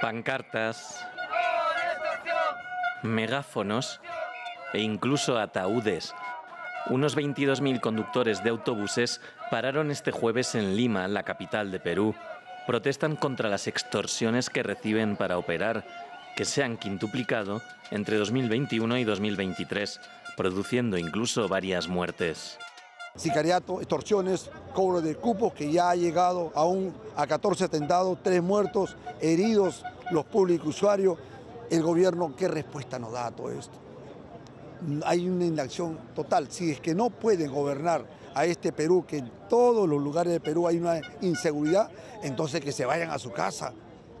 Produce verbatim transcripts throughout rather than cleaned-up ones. pancartas, megáfonos e incluso ataúdes. Unos veintidós mil conductores de autobuses pararon este jueves en Lima, la capital de Perú. Protestan contra las extorsiones que reciben para operar, que se han quintuplicado entre dos mil veintiuno y dos mil veintitrés, produciendo incluso varias muertes. Sicariato, extorsiones, cobro de cupos que ya ha llegado aún a catorce atentados, tres muertos, heridos, los públicos usuarios. El gobierno, ¿qué respuesta nos da a todo esto? Hay una inacción total. Si es que no pueden gobernar a este Perú, que en todos los lugares de Perú hay una inseguridad, entonces que se vayan a su casa,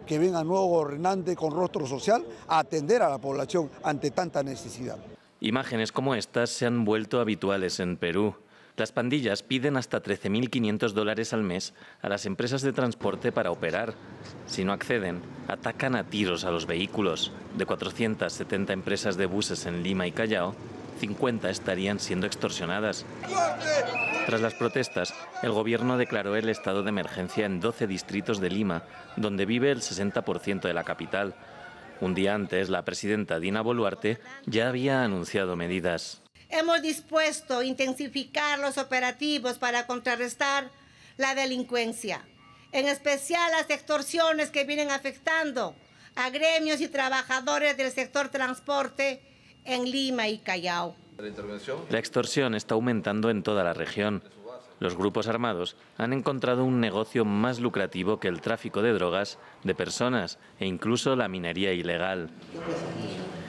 que venga nuevo gobernante con rostro social a atender a la población ante tanta necesidad. Imágenes como estas se han vuelto habituales en Perú. Las pandillas piden hasta trece mil quinientos dólares al mes a las empresas de transporte para operar. Si no acceden, atacan a tiros a los vehículos. De cuatrocientas setenta empresas de buses en Lima y Callao, cincuenta estarían siendo extorsionadas. Tras las protestas, el gobierno declaró el estado de emergencia en doce distritos de Lima, donde vive el sesenta por ciento de la capital. Un día antes, la presidenta Dina Boluarte ya había anunciado medidas. Hemos dispuesto intensificar los operativos para contrarrestar la delincuencia, en especial las extorsiones que vienen afectando a gremios y trabajadores del sector transporte en Lima y Callao. La extorsión está aumentando en toda la región. Los grupos armados han encontrado un negocio más lucrativo que el tráfico de drogas, de personas e incluso la minería ilegal.